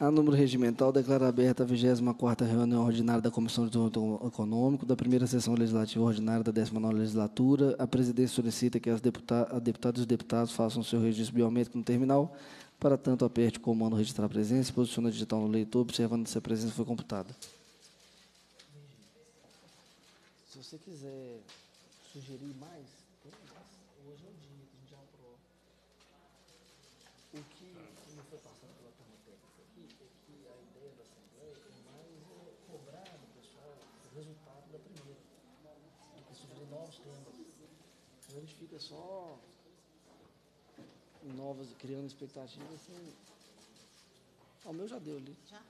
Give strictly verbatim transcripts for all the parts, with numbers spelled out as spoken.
A número regimental, declara aberta a vigésima quarta reunião ordinária da Comissão de Desenvolvimento Econômico, da primeira sessão legislativa ordinária da décima nona legislatura. A presidência solicita que as deputa a deputadas e os deputados façam seu registro biométrico no terminal, para tanto aperte o comando registrar a presença e posiciona o digital no leitor, observando se a presença foi computada. Se você quiser sugerir mais, tem mais. Hoje é o dia que a gente já aprovou. O que não foi passado pela turma técnica aqui é que a ideia da Assembleia é mais cobrar do pessoal o resultado da primeira, do que sugerir novos temas. Então a gente fica só novas, criando expectativas assim. O meu já deu ali. Já?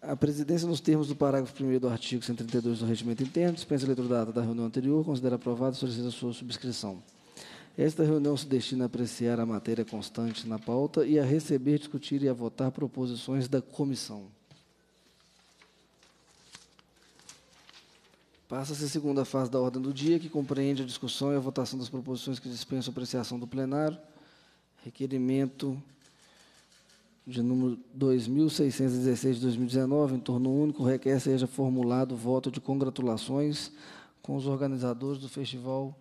A presidência, nos termos do parágrafo primeiro do artigo cento e trinta e dois do Regimento Interno, dispensa a eletrodata da reunião anterior, considera aprovada e solicita sua subscrição. Esta reunião se destina a apreciar a matéria constante na pauta e a receber, discutir e a votar proposições da comissão. Passa-se a segunda fase da ordem do dia, que compreende a discussão e a votação das proposições que dispensam a apreciação do plenário. Requerimento de número dois mil seiscentos e dezesseis de dois mil e dezenove, em turno único, requer seja formulado voto de congratulações com os organizadores do Festival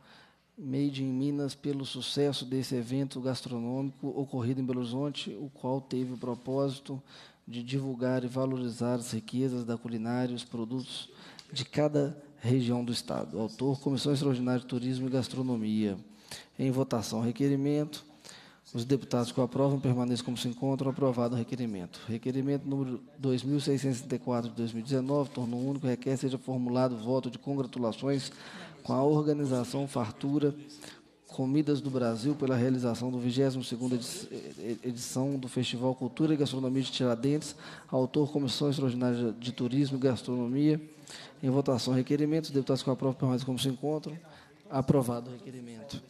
Made in Minas pelo sucesso desse evento gastronômico ocorrido em Belo Horizonte, o qual teve o propósito de divulgar e valorizar as riquezas da culinária e os produtos de cada região do Estado. Autor, Comissão Extraordinária de Turismo e Gastronomia. Em votação, requerimento. Os deputados que o aprovam permaneçam como se encontram. Aprovado o requerimento. Requerimento número dois mil seiscentos e sessenta e quatro de dois mil e dezenove, turno único, requer seja formulado voto de congratulações com a organização Fartura Comidas do Brasil pela realização do vigésima segunda edição do Festival Cultura e Gastronomia de Tiradentes. Autor, Comissão Extraordinária de Turismo e Gastronomia. Em votação, requerimento. Os deputados que aprovam permanecem como se encontram. Aprovado o requerimento.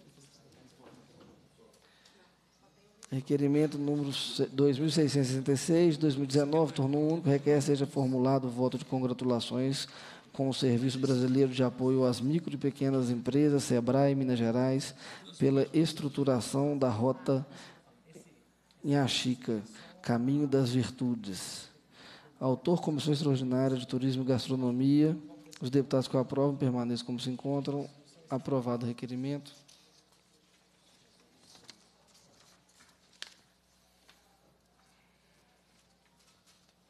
Requerimento número dois mil seiscentos e sessenta e seis, de dois mil e dezenove, turno único, requer seja formulado o voto de congratulações com o Serviço Brasileiro de Apoio às Micro e Pequenas Empresas, SEBRAE, Minas Gerais, pela estruturação da Rota Inhaxica, Caminho das Virtudes. Autor, Comissão Extraordinária de Turismo e Gastronomia. Os deputados que o aprovam permaneçam como se encontram. Aprovado o requerimento.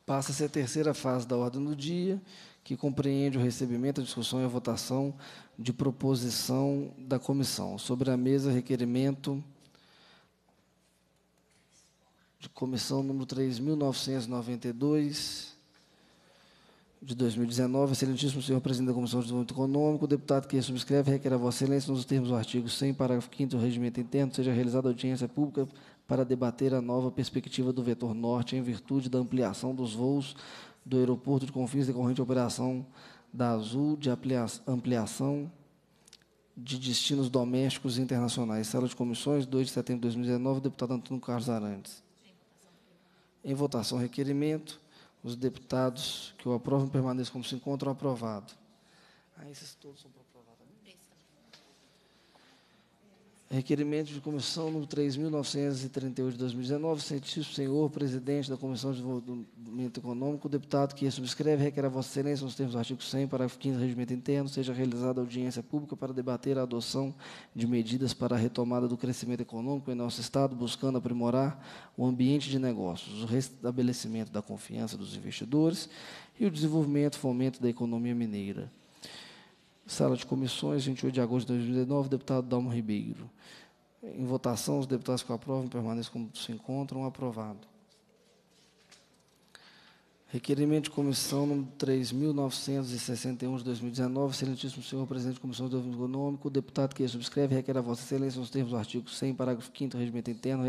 Passa-se a terceira fase da ordem do dia, que compreende o recebimento, a discussão e a votação de proposição da comissão. Sobre a mesa, requerimento de comissão número três mil novecentos e noventa e dois, de dois mil e dezenove. Excelentíssimo senhor presidente da Comissão de Desenvolvimento Econômico, o deputado que subscreve requer a vossa excelência, nos termos do artigo cem, parágrafo quinto do Regimento Interno, seja realizada audiência pública para debater a nova perspectiva do vetor norte em virtude da ampliação dos voos do aeroporto de Confins decorrente à operação da Azul de ampliação de destinos domésticos e internacionais. Sala de comissões, dois de setembro de dois mil e dezenove, deputado Antônio Carlos Arantes. Em votação, requerimento. Os deputados que o aprovam permaneçam como se encontram. Aprovado. Ah, esses todos são aprovados. Né? Requerimento de comissão número três mil novecentos e trinta e oito de dois mil e dezenove. Excelentíssimo senhor presidente da Comissão de Desenvolvimento Econômico, o deputado que subscreve requer a vossa excelência, nos termos do artigo cem, parágrafo quinto do Regimento Interno, seja realizada audiência pública para debater a adoção de medidas para a retomada do crescimento econômico em nosso Estado, buscando aprimorar o ambiente de negócios, o restabelecimento da confiança dos investidores e o desenvolvimento e fomento da economia mineira. Sala de comissões, vinte e oito de agosto de dois mil e dezenove, deputado Dalmo Ribeiro. Em votação, os deputados que aprovam permaneçam como se encontram. Aprovado. Requerimento de comissão número três mil novecentos e sessenta e um de dois mil e dezenove. Excelentíssimo senhor presidente da Comissão de Desenvolvimento Econômico, o deputado que subscreve requer a vossa excelência, nos termos do artigo cem, parágrafo quinto do Regimento Interno,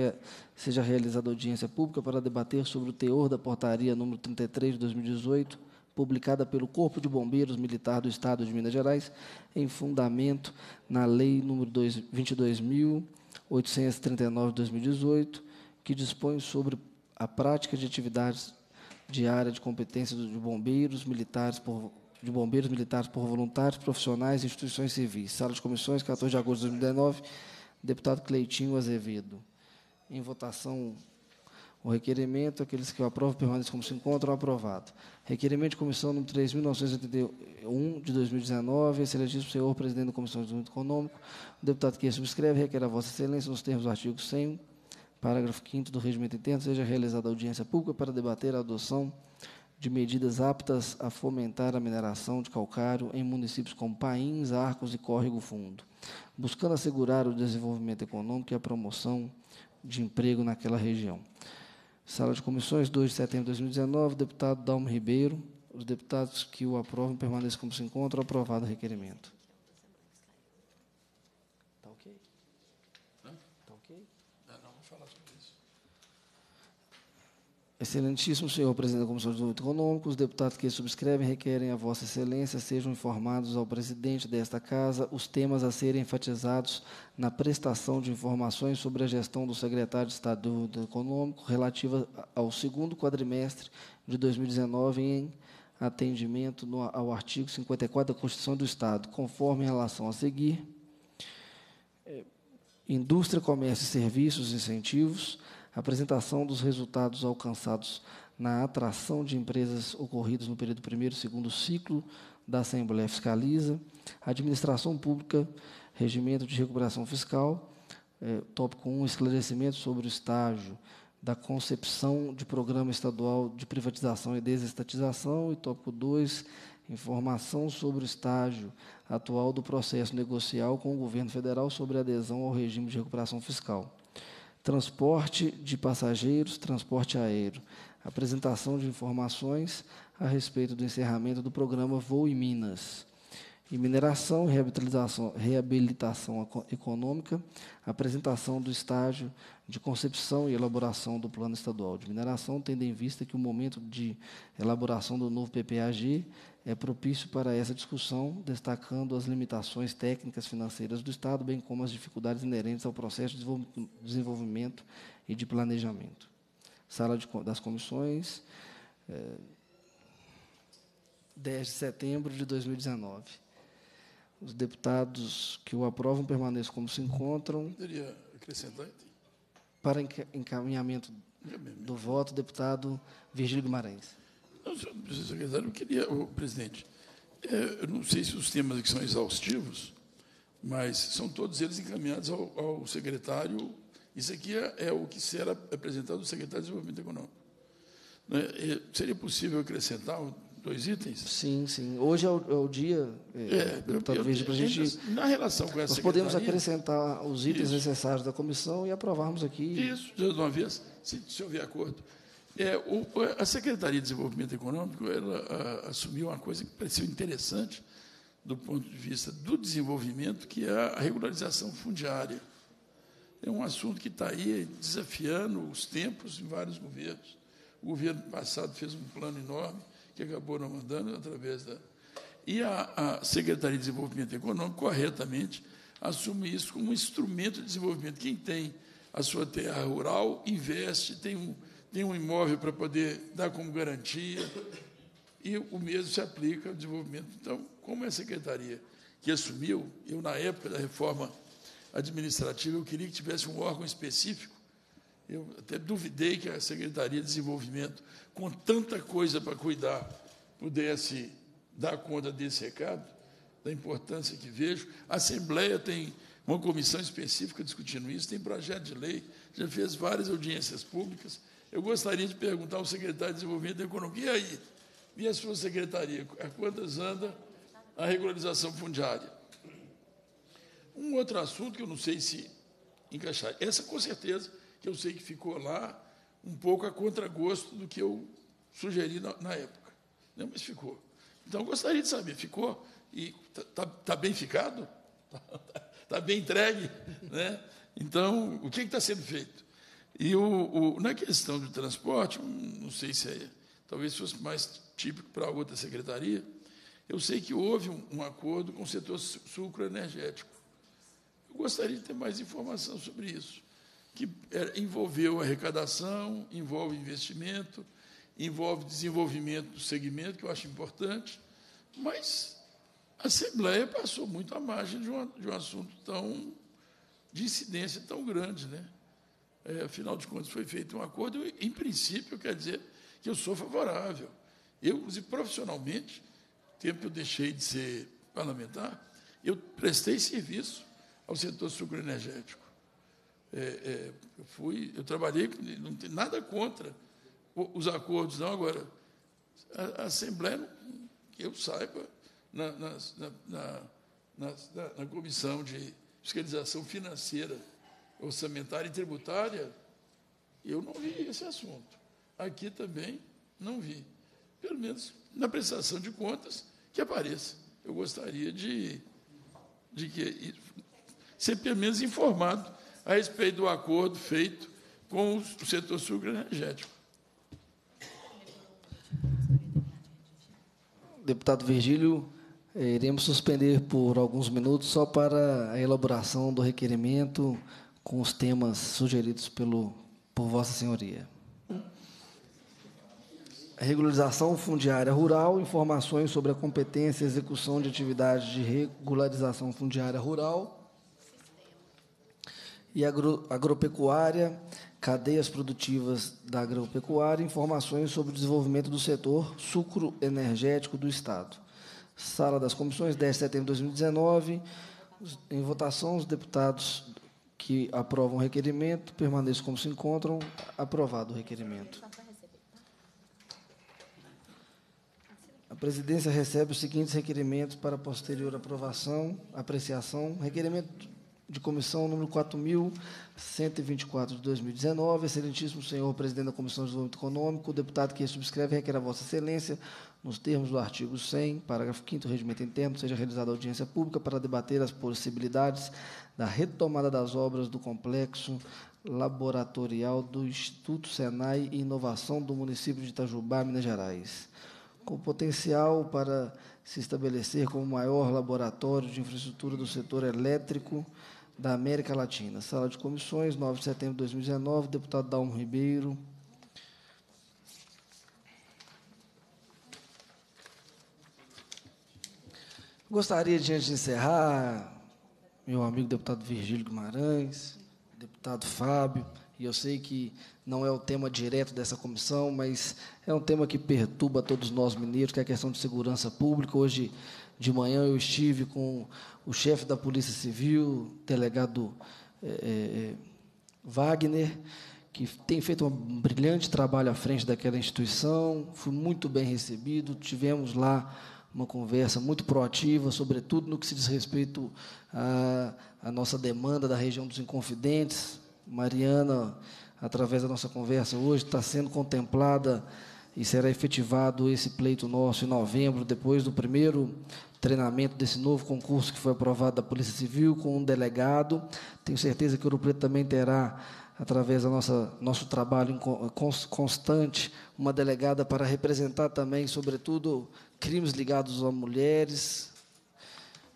seja realizada audiência pública para debater sobre o teor da portaria número trinta e três de dois mil e dezoito, publicada pelo Corpo de Bombeiros Militar do Estado de Minas Gerais, em fundamento na Lei número vinte e dois mil oitocentos e trinta e nove, de dois mil e dezoito, que dispõe sobre a prática de atividades de área de competência de bombeiros militares por, de bombeiros militares por voluntários, profissionais e instituições civis. Sala de comissões, quatorze de agosto de dois mil e dezenove, deputado Cleitinho Azevedo. Em votação, O requerimento, aqueles que o aprovam, permanecem como se encontram, aprovado. Requerimento de comissão número três mil novecentos e oitenta e um, de dois mil e dezenove, excelentíssimo senhor presidente da Comissão de Desenvolvimento Econômico, o deputado que subscreve, requer a vossa excelência, nos termos do artigo cem, parágrafo quinto do Regimento Interno, seja realizada audiência pública para debater a adoção de medidas aptas a fomentar a mineração de calcário em municípios como Pains, Arcos e Córrego Fundo, buscando assegurar o desenvolvimento econômico e a promoção de emprego naquela região. Sala de Comissões, dois de setembro de dois mil e dezenove, deputado Dalmo Ribeiro. Os deputados que o aprovam permanecem como se encontram. Aprovado o requerimento. Está ok? Está ok? Não, não vou falar sobre isso. Excelentíssimo senhor presidente da Comissão de Desenvolvimento Econômico, os deputados que subscrevem requerem a vossa excelência sejam informados ao presidente desta casa os temas a serem enfatizados na prestação de informações sobre a gestão do secretário de Estado do Desenvolvimento Econômico relativa ao segundo quadrimestre de dois mil e dezenove em atendimento no, ao artigo cinquenta e quatro da Constituição do Estado, conforme em relação a seguir: é, indústria, comércio e serviços, incentivos, apresentação dos resultados alcançados na atração de empresas ocorridos no período primeiro e segundo ciclo da Assembleia Fiscaliza, administração pública, regimento de recuperação fiscal, eh, tópico um, esclarecimento sobre o estágio da concepção de programa estadual de privatização e desestatização, e tópico dois, informação sobre o estágio atual do processo negocial com o governo federal sobre adesão ao regime de recuperação fiscal. Transporte de passageiros, transporte aéreo. Apresentação de informações a respeito do encerramento do programa Voo em Minas. E mineração e reabilitação, reabilitação econômica. Apresentação do estágio de concepção e elaboração do Plano Estadual de Mineração, tendo em vista que o momento de elaboração do novo P P A G é propício para essa discussão, destacando as limitações técnicas financeiras do Estado, bem como as dificuldades inerentes ao processo de desenvolvimento e de planejamento. Sala de, das Comissões, é, dez de setembro de dois mil e dezenove. Os deputados que o aprovam permaneçam como se encontram. Poderia acrescentar? Para encaminhamento do voto, deputado Virgílio Guimarães. Secretário, eu queria, o presidente, eu não sei se os temas aqui são exaustivos, mas são todos eles encaminhados ao, ao secretário. Isso aqui é, é o que será apresentado ao secretário de Desenvolvimento Econômico. Né? E seria possível acrescentar dois itens? Sim, sim. Hoje é o, é o dia, é, deputado Virgílio, para a gente... Na relação com essa nós podemos acrescentar os itens isso. necessários da comissão e aprovarmos aqui... Isso, de uma vez, se, se houver acordo... É, o, a Secretaria de Desenvolvimento Econômico ela, a, assumiu uma coisa que pareceu interessante do ponto de vista do desenvolvimento, que é a regularização fundiária. É um assunto que está aí desafiando os tempos em vários governos. O governo passado fez um plano enorme que acabou não mandando através da... E a, a Secretaria de Desenvolvimento Econômico, corretamente, assume isso como um instrumento de desenvolvimento. Quem tem a sua terra rural investe, tem um... tem um imóvel para poder dar como garantia, e o mesmo se aplica ao desenvolvimento. Então, como é a secretaria que assumiu, eu, na época da reforma administrativa, eu queria que tivesse um órgão específico. Eu até duvidei que a Secretaria de Desenvolvimento, com tanta coisa para cuidar, pudesse dar conta desse recado, da importância que vejo. A Assembleia tem uma comissão específica discutindo isso, tem projeto de lei, já fez várias audiências públicas. Eu gostaria de perguntar ao secretário de Desenvolvimento Econômico, e aí? E a sua secretaria? A quantas anda a regularização fundiária? Um outro assunto que eu não sei se encaixar. Essa, com certeza, que eu sei que ficou lá um pouco a contragosto do que eu sugeri na, na época. Não, mas ficou. Então, eu gostaria de saber, ficou? E está tá, tá bem ficado? Está tá, tá bem entregue? Né? Então, o que está sendo feito? E o, o, na questão do transporte, não sei se é, talvez fosse mais típico para outra secretaria, eu sei que houve um, um acordo com o setor sucroenergético. Eu gostaria de ter mais informação sobre isso, que é, envolveu arrecadação, envolve investimento, envolve desenvolvimento do segmento, que eu acho importante, mas a Assembleia passou muito à margem de, uma, de um assunto tão de incidência tão grande, né? É, afinal de contas, foi feito um acordo, e, em princípio, quer dizer que eu sou favorável. Eu, inclusive, profissionalmente, no tempo que eu deixei de ser parlamentar, eu prestei serviço ao setor sucroenergético. É, é, eu, fui, eu trabalhei, não tem nada contra os acordos, não. Agora, a, a Assembleia, que eu saiba, na, na, na, na, na, na Comissão de Fiscalização Financeira, Orçamentária e Tributária, eu não vi esse assunto. Aqui também não vi. Pelo menos na prestação de contas, que apareça. Eu gostaria de, de que, ser, pelo menos, informado a respeito do acordo feito com o setor sucroenergético. Deputado Virgílio, iremos suspender por alguns minutos só para a elaboração do requerimento com os temas sugeridos pelo, por Vossa Senhoria. Regularização fundiária rural, informações sobre a competência e execução de atividades de regularização fundiária rural e agro, agropecuária, cadeias produtivas da agropecuária, informações sobre o desenvolvimento do setor sucroenergético do Estado. Sala das Comissões, dez de setembro de dois mil e dezenove, em votação, os deputados que aprovam o requerimento permaneçam como se encontram, aprovado o requerimento. A presidência recebe os seguintes requerimentos para posterior aprovação, apreciação. Requerimento de comissão número quatro mil cento e vinte e quatro de dois mil e dezenove. Excelentíssimo senhor presidente da Comissão de Desenvolvimento Econômico, o deputado que subscreve requer a Vossa Excelência, nos termos do artigo cem, parágrafo quinto do Regimento Interno, seja realizada audiência pública para debater as possibilidades da retomada das obras do complexo laboratorial do Instituto SENAI e Inovação do município de Itajubá, Minas Gerais, com potencial para se estabelecer como o maior laboratório de infraestrutura do setor elétrico da América Latina. Sala de Comissões, nove de setembro de dois mil e dezenove, deputado Dalmo Ribeiro. Gostaria, diante de encerrar, meu amigo deputado Virgílio Guimarães, deputado Fábio, e eu sei que não é o tema direto dessa comissão, mas é um tema que perturba todos nós mineiros, que é a questão de segurança pública. Hoje de manhã eu estive com o chefe da Polícia Civil, delegado é, é, Wagner, que tem feito um brilhante trabalho à frente daquela instituição, fui muito bem recebido, tivemos lá uma conversa muito proativa, sobretudo no que se diz respeito à, à nossa demanda da região dos Inconfidentes. Mariana, através da nossa conversa hoje, está sendo contemplada e será efetivado esse pleito nosso em novembro, depois do primeiro treinamento desse novo concurso que foi aprovado da Polícia Civil, com um delegado. Tenho certeza que Ouro Preto também terá, através do nosso trabalho constante, uma delegada para representar também, sobretudo, crimes ligados a mulheres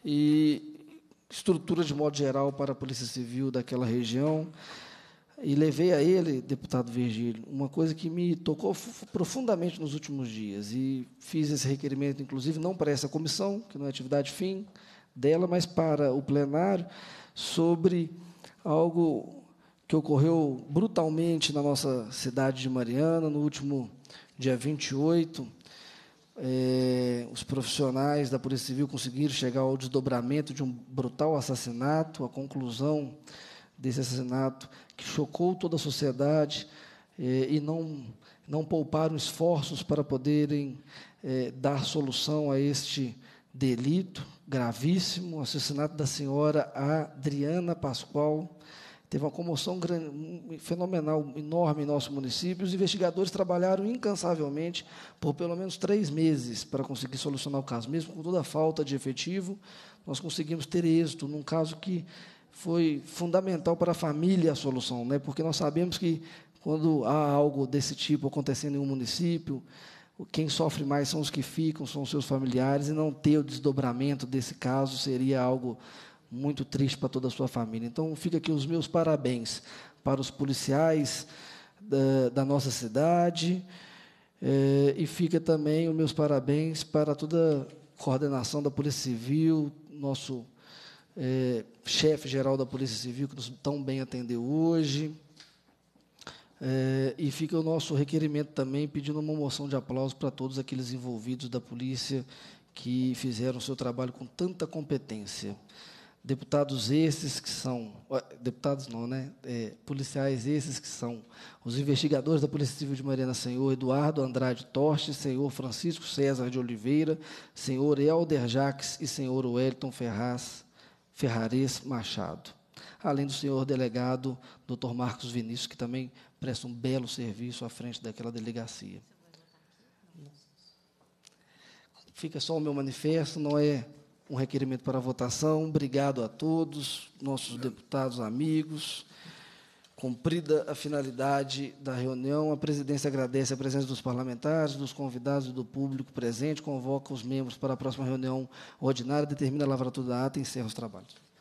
e estrutura, de modo geral, para a Polícia Civil daquela região. E levei a ele, deputado Virgílio, uma coisa que me tocou profundamente nos últimos dias, e fiz esse requerimento, inclusive, não para essa comissão, que não é atividade fim dela, mas para o plenário, sobre algo que ocorreu brutalmente na nossa cidade de Mariana, no último dia vinte e oito, É, os profissionais da Polícia Civil conseguiram chegar ao desdobramento de um brutal assassinato, a conclusão desse assassinato que chocou toda a sociedade, é, e não, não pouparam esforços para poderem é, dar solução a este delito gravíssimo, o assassinato da senhora Adriana Pascoal. Teve uma comoção grande, fenomenal, enorme em nossos municípios. Os investigadores trabalharam incansavelmente por pelo menos três meses para conseguir solucionar o caso. Mesmo com toda a falta de efetivo, nós conseguimos ter êxito num caso que foi fundamental para a família a solução, né? Porque nós sabemos que, quando há algo desse tipo acontecendo em um município, quem sofre mais são os que ficam, são os seus familiares, e não ter o desdobramento desse caso seria algo muito triste para toda a sua família. Então, fica aqui os meus parabéns para os policiais da, da nossa cidade, eh, e fica também os meus parabéns para toda a coordenação da Polícia Civil, nosso eh, chefe-geral da Polícia Civil, que nos tão bem atendeu hoje, É, e fica o nosso requerimento também, pedindo uma moção de aplauso para todos aqueles envolvidos da polícia que fizeram o seu trabalho com tanta competência. Deputados esses que são... Deputados não, né? É, policiais esses que são os investigadores da Polícia Civil de Mariana, senhor Eduardo Andrade Torche, senhor Francisco César de Oliveira, senhor Elder Jacques e senhor Wellington Ferraz Ferraz Machado. Além do senhor delegado, doutor Marcos Vinícius, que também presta um belo serviço à frente daquela delegacia. Fica só o meu manifesto, não é... um requerimento para votação. Obrigado a todos, nossos deputados, amigos. Cumprida a finalidade da reunião, a presidência agradece a presença dos parlamentares, dos convidados e do público presente, convoca os membros para a próxima reunião ordinária, determina a lavratura da ata e encerra os trabalhos.